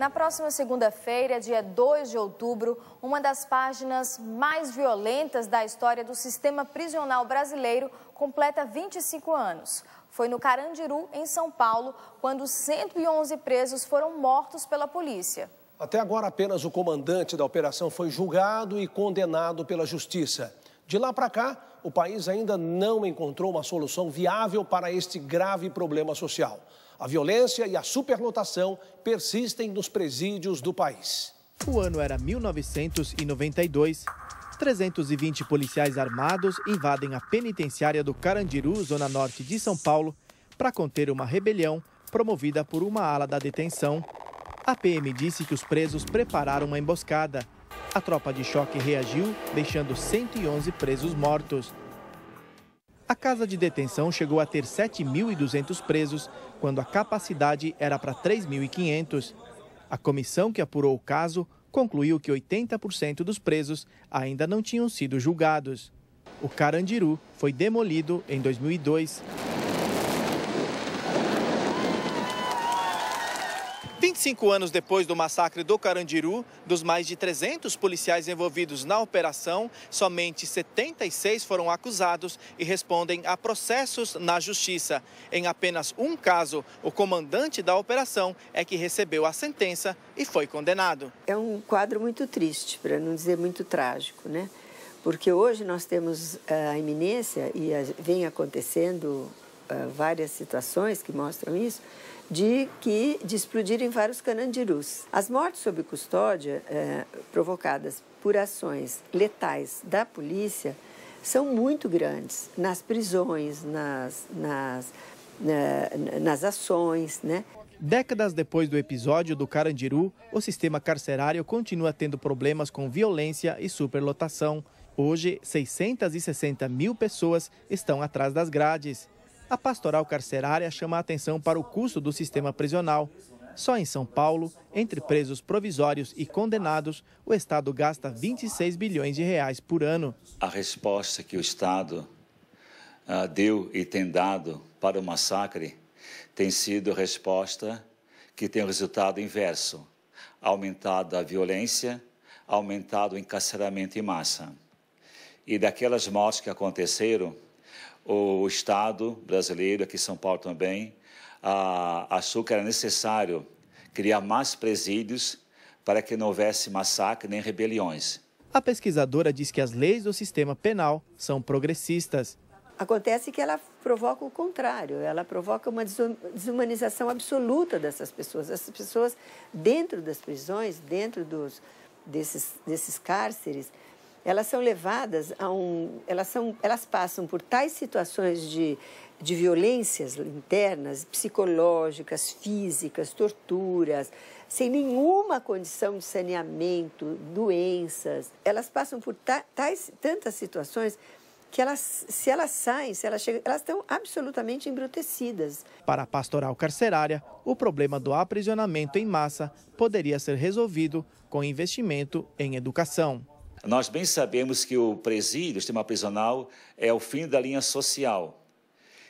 Na próxima segunda-feira, dia 2 de outubro, uma das páginas mais violentas da história do sistema prisional brasileiro completa 25 anos. Foi no Carandiru, em São Paulo, quando 111 presos foram mortos pela polícia. Até agora, apenas o comandante da operação foi julgado e condenado pela justiça. De lá para cá, o país ainda não encontrou uma solução viável para este grave problema social. A violência e a superlotação persistem nos presídios do país. O ano era 1992. 320 policiais armados invadem a penitenciária do Carandiru, zona norte de São Paulo, para conter uma rebelião promovida por uma ala da detenção. A PM disse que os presos prepararam uma emboscada. A tropa de choque reagiu, deixando 111 presos mortos. A casa de detenção chegou a ter 7.200 presos, quando a capacidade era para 3.500. A comissão que apurou o caso concluiu que 80% dos presos ainda não tinham sido julgados. O Carandiru foi demolido em 2002. 25 anos depois do massacre do Carandiru, dos mais de 300 policiais envolvidos na operação, somente 76 foram acusados e respondem a processos na justiça. Em apenas um caso, o comandante da operação é que recebeu a sentença e foi condenado. É um quadro muito triste, para não dizer muito trágico, né? Porque hoje nós temos a iminência, e vem acontecendo várias situações que mostram isso, de explodirem vários Carandurus. As mortes sob custódia provocadas por ações letais da polícia são muito grandes nas prisões, nas ações, né? Décadas depois do episódio do Carandiru, o sistema carcerário continua tendo problemas com violência e superlotação. Hoje, 660 mil pessoas estão atrás das grades. A pastoral carcerária chama a atenção para o custo do sistema prisional. Só em São Paulo, entre presos provisórios e condenados, o Estado gasta 26 bilhões de reais por ano. A resposta que o Estado deu e tem dado para o massacre tem sido resposta que tem o resultado inverso. Aumentado a violência, aumentado o encarceramento em massa. E daquelas mortes que aconteceram, o Estado brasileiro, aqui em São Paulo também, achou que era necessário criar mais presídios para que não houvesse massacre nem rebeliões. A pesquisadora diz que as leis do sistema penal são progressistas. Acontece que ela provoca o contrário, ela provoca uma desumanização absoluta dessas pessoas. Essas pessoas dentro das prisões, dentro desses cárceres, elas são levadas a elas passam por tais situações de violências internas, psicológicas, físicas, torturas, sem nenhuma condição de saneamento, doenças. Elas passam por tantas situações que elas estão absolutamente embrutecidas. Para a pastoral carcerária, o problema do aprisionamento em massa poderia ser resolvido com investimento em educação. Nós bem sabemos que o presídio, o sistema prisional, é o fim da linha social.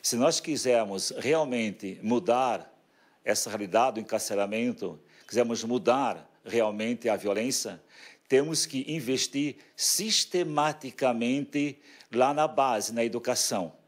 Se nós quisermos realmente mudar essa realidade do encarceramento, quisermos mudar realmente a violência, temos que investir sistematicamente lá na base, na educação.